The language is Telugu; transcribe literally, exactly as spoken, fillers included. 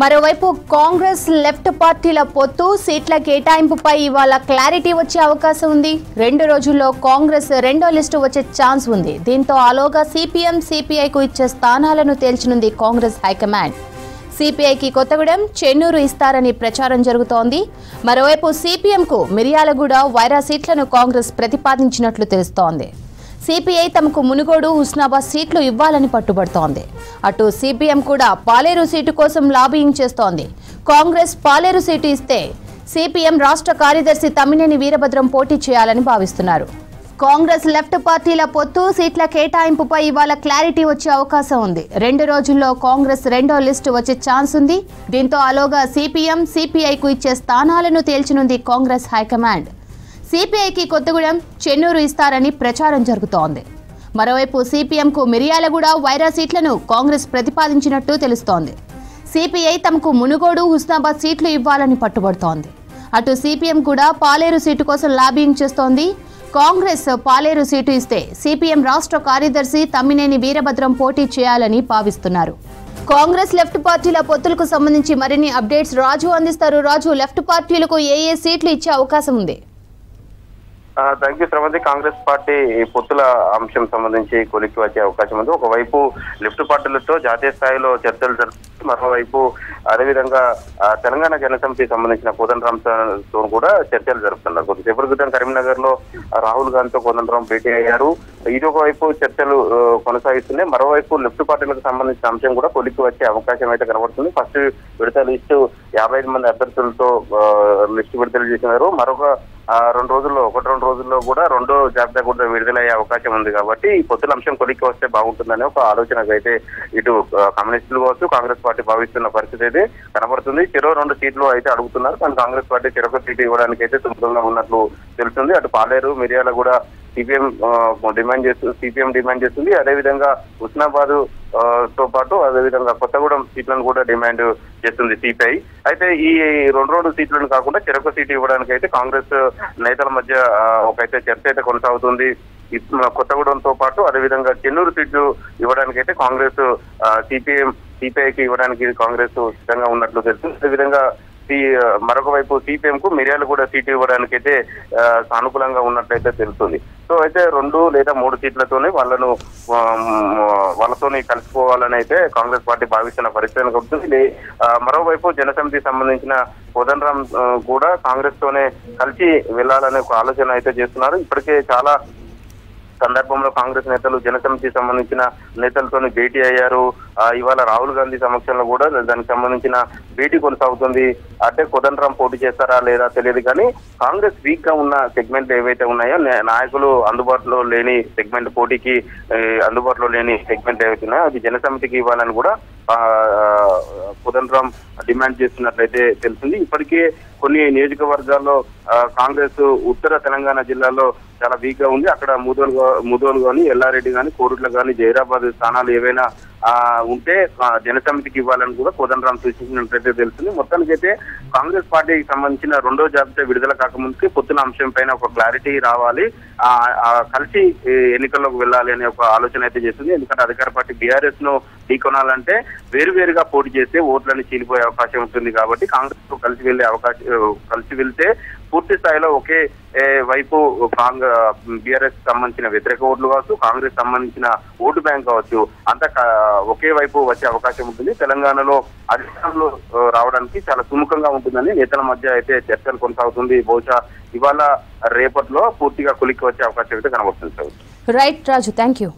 మరోవైపు కాంగ్రెస్ లెఫ్ట్ పార్టీల పొత్తు సీట్ల కేటాయింపుపై ఇవాళ క్లారిటీ వచ్చే అవకాశం ఉంది. రెండు రోజుల్లో కాంగ్రెస్ రెండో లిస్టు వచ్చే ఛాన్స్ ఉంది. దీంతో ఆలోగా సిపిఎం సిపిఐ కు ఇచ్చే స్థానాలను తేల్చనుంది కాంగ్రెస్ హైకమాండ్. సిపిఐకి కొత్తగూడెం, చెన్నూరు ఇస్తారని ప్రచారం జరుగుతోంది. మరోవైపు సిపిఎంకు మిర్యాలగూడ, వైరా సీట్లను కాంగ్రెస్ ప్రతిపాదించినట్లు తెలుస్తోంది. సిపిఐ తమకు మునుగోడు, హుస్నాబాద్ సీట్లు ఇవ్వాలని పట్టుబడుతోంది. అటు సిపిఎం కూడా పాలేరు సీటు కోసం లాబింగ్ చేస్తోంది. కాంగ్రెస్ పాలేరు సీటు ఇస్తే సిపిఎం రాష్ట్ర కార్యదర్శి తమ్మినేని వీరభద్రం పోటీ చేయాలని భావిస్తున్నారు. కాంగ్రెస్ లెఫ్ట్ పార్టీల పొత్తు సీట్ల కేటాయింపుపై ఇవాళ క్లారిటీ వచ్చే అవకాశం ఉంది. రెండు రోజుల్లో కాంగ్రెస్ రెండో లిస్టు వచ్చే ఛాన్స్ ఉంది. దీంతో ఆలోగా సిపిఎం సిపిఐకు ఇచ్చే స్థానాలను తేల్చనుంది కాంగ్రెస్ హైకమాండ్. సిపిఐకి కొత్తగూడెం, చెన్నూరు ఇస్తారని ప్రచారం జరుగుతోంది. మరోవైపు సిపిఎంకు మిర్యాలగూడ, వైరా సీట్లను కాంగ్రెస్ ప్రతిపాదించినట్టు తెలుస్తోంది. సిపిఐ తమకు మునుగోడు, హుస్నాబాద్ సీట్లు ఇవ్వాలని పట్టుబడుతోంది. అటు సిపిఎం కూడా పాలేరు సీటు కోసం లాబింగ్ చేస్తోంది. కాంగ్రెస్ పాలేరు సీటు ఇస్తే సిపిఎం రాష్ట్ర కార్యదర్శి తమ్మినేని వీరభద్రం పోటీ చేయాలని భావిస్తున్నారు. కాంగ్రెస్ లెఫ్ట్ పార్టీల పొత్తులకు సంబంధించి మరిన్ని అప్డేట్స్ రాజు అందిస్తారు. రాజు, లెఫ్ట్ పార్టీలకు ఏ ఏ సీట్లు ఇచ్చే అవకాశం ఉంది? Thank you Sravanthi. Congress party పొత్తుల అంశం సంబంధించి కొలిక్కి వచ్చే అవకాశం ఉంది. ఒకవైపు లెఫ్ట్ పార్టీలతో జాతీయ స్థాయిలో చర్చలు జరుగుతుంది. మరోవైపు అదేవిధంగా తెలంగాణ జనసమితి సంబంధించిన కోదండరామ్ తో కూడా చర్చలు జరుపుతున్నారు. కొద్దిసేపటి క్రితం కరీంనగర్ లో రాహుల్ గాంధీతో కోదండరామ్ భేటీ అయ్యారు. ఇది ఒకవైపు చర్చలు కొనసాగిస్తున్నాయి. మరోవైపు లెఫ్ట్ పార్టీలకు సంబంధించిన అంశం కూడా కొలిక్కి వచ్చే అవకాశం అయితే కనబడుతుంది. ఫస్ట్ విడత లిస్టు యాభై ఐదు మంది అభ్యర్థులతో లిస్టు విడుదల చేసినారు. మరొక రెండు రోజుల్లో ఒకటి రెండు రోజుల్లో కూడా రెండో జాబితా కూడా విడుదలయ్యే అవకాశం ఉంది. కాబట్టి ఈ పొత్తుల అంశం కొలిక్కి వస్తే బాగుంటుందనే ఒక ఆలోచనకు అయితే ఇటు కమ్యూనిస్టులు కావచ్చు, కాంగ్రెస్ పార్టీ భావిస్తున్న పరిస్థితి అయితే కనబడుతుంది. చెరో రెండు సీట్లు అయితే అడుగుతున్నారు. కానీ కాంగ్రెస్ పార్టీ చెరొక సీటు ఇవ్వడానికి అయితే సుముఖంగా ఉన్నట్లు తెలుస్తుంది. అటు పాలేరు, మిర్యాల కూడా సిపిఎం డిమాండ్ చేస్తూ సిపిఎం డిమాండ్ చేస్తుంది. అదేవిధంగా హుస్నాబాద్ తో పాటు అదేవిధంగా కొత్తగూడెం సీట్లను కూడా డిమాండ్ చేస్తుంది సిపిఐ. అయితే ఈ రెండు రెండు సీట్లను కాకుండా చెరొక సీటు ఇవ్వడానికి అయితే కాంగ్రెస్ నేతల మధ్య ఒకైతే చర్చ అయితే కొనసాగుతుంది. కొత్తగూడెంతో పాటు అదేవిధంగా చెన్నూరు సీట్లు ఇవ్వడానికి అయితే కాంగ్రెస్ సిపిఎం సిపిఐకి ఇవ్వడానికి కాంగ్రెస్ సిద్ధంగా ఉన్నట్లు తెలుస్తుంది. అదేవిధంగా మరొక వైపు సిపిఎం కు మిర్యాల కూడా సీటు ఇవ్వడానికి అయితే సానుకూలంగా ఉన్నట్లయితే తెలుస్తుంది. సో అయితే రెండు లేదా మూడు సీట్లతోనే వాళ్ళను వాళ్ళతోనే కలుసుకోవాలని అయితే కాంగ్రెస్ పార్టీ భావిస్తున్న పరిస్థితి కలుగుతుంది. మరోవైపు జనసమితికి సంబంధించిన కోదండరామ్ కూడా కాంగ్రెస్ తోనే కలిసి వెళ్లాలనే ఒక ఆలోచన అయితే చేస్తున్నారు. ఇప్పటికే చాలా సందర్భంలో కాంగ్రెస్ నేతలు జనసమితికి సంబంధించిన నేతలతో భేటీ అయ్యారు. ఇవాళ రాహుల్ గాంధీ సమక్షంలో కూడా దానికి సంబంధించిన భేటీ కొనసాగుతుంది. అంటే కోదండరామ్ పోటీ చేస్తారా లేదా తెలియదు. కానీ కాంగ్రెస్ వీక్ గా ఉన్న సెగ్మెంట్లు ఏవైతే ఉన్నాయో, నాయకులు అందుబాటులో లేని సెగ్మెంట్, పోటీకి అందుబాటులో లేని సెగ్మెంట్ ఏవైతే ఉన్నాయో అది జనసమితికి ఇవ్వాలని కూడా కోదండరామ్ డిమాండ్ చేస్తున్నట్లయితే తెలిసింది. ఇప్పటికే కొన్ని నియోజకవర్గాల్లో కాంగ్రెస్ ఉత్తర తెలంగాణ జిల్లాలో చాలా వీక్ గా ఉంది. అక్కడ ముదోలు ముదోలు కానీ, ఎల్లారెడ్డి కానీ, కోరుట్ల కానీ, జైరాబాద్ స్థానాలు ఏవైనా ఆ ఉంటే జనసమితికి ఇవ్వాలని కూడా కోదండరామ్ సూచించినట్లయితే తెలుస్తుంది. మొత్తానికైతే కాంగ్రెస్ పార్టీకి సంబంధించిన రెండో జాబితా విడుదల కాకముందుకే పొత్తుల అంశం పైన ఒక క్లారిటీ రావాలి. ఆ కలిసి ఎన్నికల్లోకి వెళ్ళాలి అనే ఒక ఆలోచన అయితే చేస్తుంది. ఎందుకంటే అధికార పార్టీ బీఆర్ఎస్ ను ఢీకొనాలంటే వేరువేరుగా పోటీ చేస్తే ఓట్లను చీలిపోయే అవకాశం ఉంటుంది. కాబట్టి కాంగ్రెస్ తో కలిసి వెళ్లే అవకాశం, కలిసి వెళ్తే పూర్తి స్థాయిలో ఒకే వైపు బీఆర్ఎస్ సంబంధించిన వ్యతిరేక ఓట్లు కావచ్చు, కాంగ్రెస్ సంబంధించిన ఓటు బ్యాంక్ కావచ్చు, అంతా ఒకే వైపు వచ్చే అవకాశం ఉంటుంది. తెలంగాణలో అధికారంలో రావడానికి చాలా సుముఖంగా ఉంటుందని నేతల మధ్య అయితే చర్చలు కొనసాగుతుంది. బహుశా ఇవాళ రేపట్లో పూర్తిగా కొలిక్కి వచ్చే అవకాశం అయితే కనబడుతుంది. Right Raju, thank you.